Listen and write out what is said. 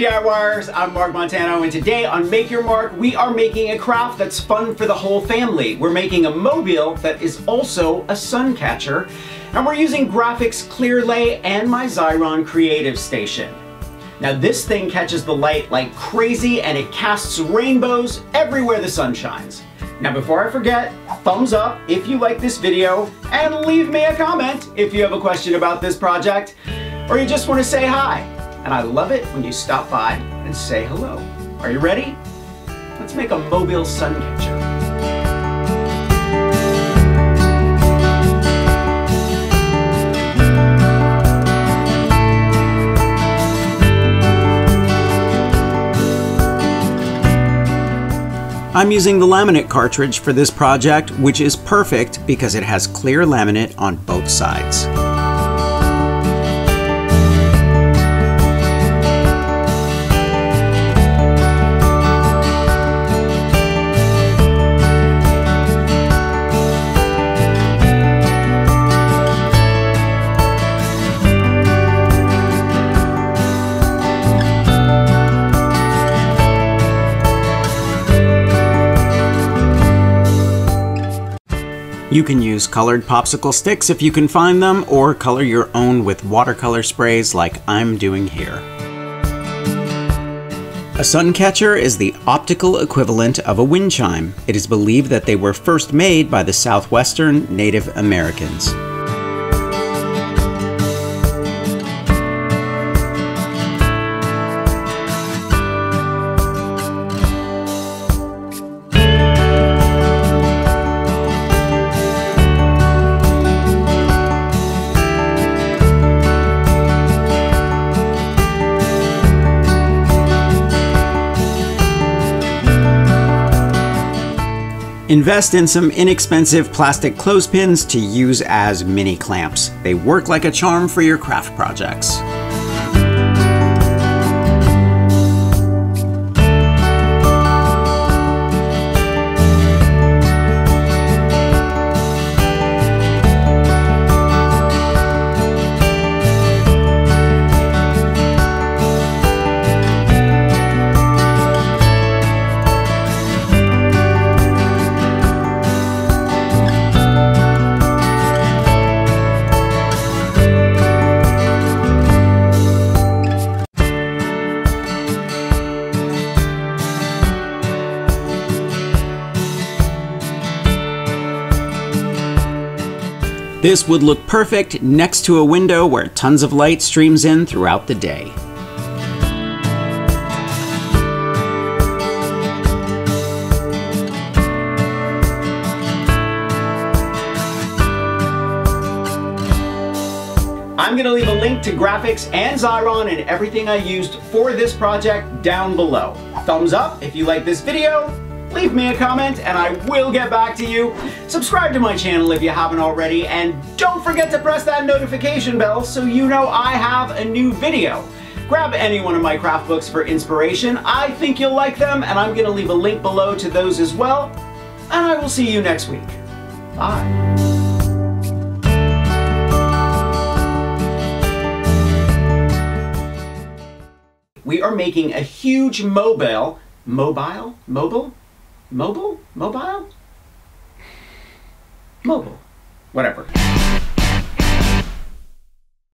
DIYers, I'm Mark Montano, and today on Make Your Mark, we are making a craft that's fun for the whole family. We're making a mobile that is also a sun catcher, and we're using Grafix Clearlay and my Xyron Creative Station. Now this thing catches the light like crazy, and it casts rainbows everywhere the sun shines. Now before I forget, thumbs up if you like this video, and leave me a comment if you have a question about this project, or you just want to say hi. And I love it when you stop by and say hello. Are you ready? Let's make a mobile sun catcher. I'm using the laminate cartridge for this project, which is perfect because it has clear laminate on both sides. You can use colored popsicle sticks if you can find them, or color your own with watercolor sprays like I'm doing here. A sun catcher is the optical equivalent of a wind chime. It is believed that they were first made by the Southwestern Native Americans. Invest in some inexpensive plastic clothespins to use as mini clamps. They work like a charm for your craft projects. This would look perfect next to a window where tons of light streams in throughout the day. I'm going to leave a link to Grafix and Xyron and everything I used for this project down below. Thumbs up if you like this video. Leave me a comment and I will get back to you. Subscribe to my channel if you haven't already, and don't forget to press that notification bell so you know I have a new video. Grab any one of my craft books for inspiration. I think you'll like them, and I'm going to leave a link below to those as well. And I will see you next week. Bye. We are making a huge mobile? Whatever.